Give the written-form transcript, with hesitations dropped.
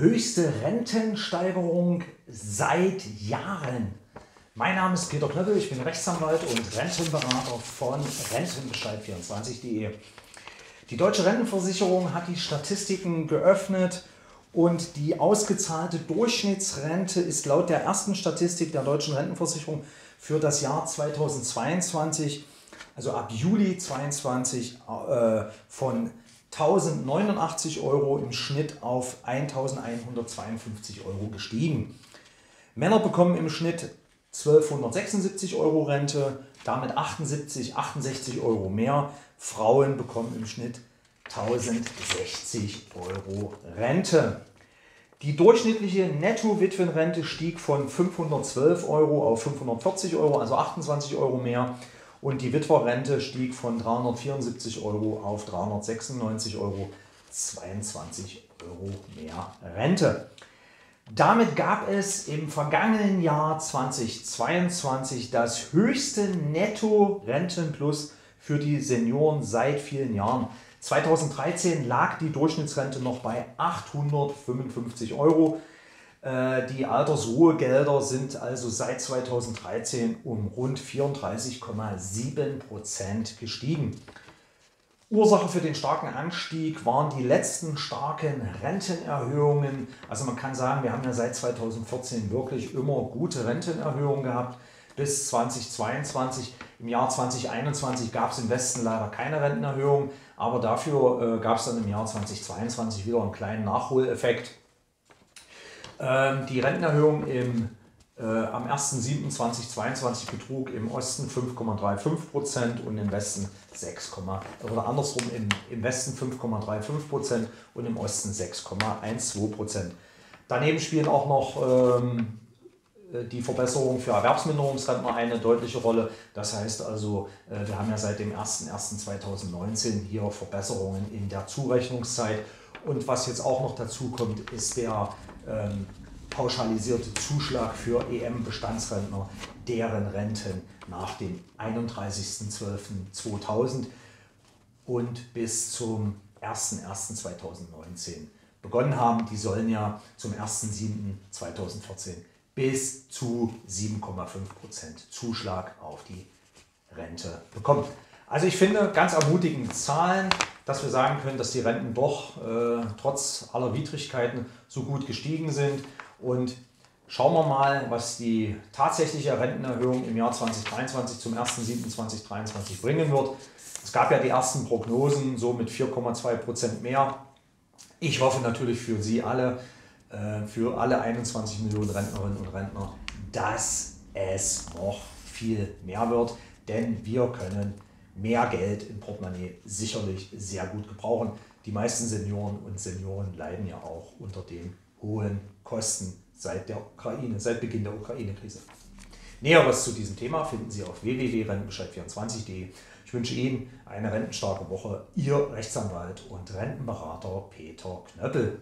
höchste Rentensteigerung seit Jahren. Mein Name ist Peter Knöppel, ich bin Rechtsanwalt und Rentenberater von rentenbescheid24.de. Die Deutsche Rentenversicherung hat die Statistiken geöffnet und die ausgezahlte Durchschnittsrente ist laut der ersten Statistik der Deutschen Rentenversicherung für das Jahr 2022, also ab Juli 2022, von 1.089 Euro im Schnitt auf 1.152 Euro gestiegen. Männer bekommen im Schnitt 1.276 Euro Rente, damit 68 Euro mehr. Frauen bekommen im Schnitt 1.060 Euro Rente. Die durchschnittliche Netto-Witwenrente stieg von 512 Euro auf 540 Euro, also 28 Euro mehr. Und die Witwerrente stieg von 374 Euro auf 396 Euro, 22 Euro mehr Rente. Damit gab es im vergangenen Jahr 2022 das höchste Netto-Rentenplus für die Senioren seit vielen Jahren. 2013 lag die Durchschnittsrente noch bei 855 Euro. Die Altersruhegelder sind also seit 2013 um rund 34,7% gestiegen. Ursache für den starken Anstieg waren die letzten starken Rentenerhöhungen. Also man kann sagen, wir haben ja seit 2014 wirklich immer gute Rentenerhöhungen gehabt bis 2022. Im Jahr 2021 gab es im Westen leider keine Rentenerhöhung, aber dafür gab es dann im Jahr 2022 wieder einen kleinen Nachholeffekt. Die Rentenerhöhung am 1.7.2022 betrug im Osten 5,35% und im Westen 5,35% und im Osten 6,12%. Daneben spielen auch noch die Verbesserung für Erwerbsminderungsrentner eine deutliche Rolle. Das heißt also, wir haben ja seit dem 1.1.2019 hier Verbesserungen in der Zurechnungszeit. Und was jetzt auch noch dazu kommt, ist der pauschalisierte Zuschlag für EM-Bestandsrentner, deren Renten nach dem 31.12.2000 und bis zum 1.1.2019 begonnen haben. Die sollen ja zum 1.7.2014 bis zu 7,5% Zuschlag auf die Rente bekommen. Also ich finde, ganz ermutigende Zahlen, dass wir sagen können, dass die Renten doch trotz aller Widrigkeiten so gut gestiegen sind. Und schauen wir mal, was die tatsächliche Rentenerhöhung im Jahr 2023 zum 1.7.2023 bringen wird. Es gab ja die ersten Prognosen, so mit 4,2% mehr. Ich hoffe natürlich für Sie alle, für alle 21 Millionen Rentnerinnen und Rentner, dass es noch viel mehr wird, denn wir können mehr Geld im Portemonnaie sicherlich sehr gut gebrauchen. Die meisten Senioren und Senioren leiden ja auch unter den hohen Kosten seit Beginn der Ukraine-Krise. Näheres zu diesem Thema finden Sie auf www.rentenbescheid24.de. Ich wünsche Ihnen eine rentenstarke Woche. Ihr Rechtsanwalt und Rentenberater Peter Knöppel.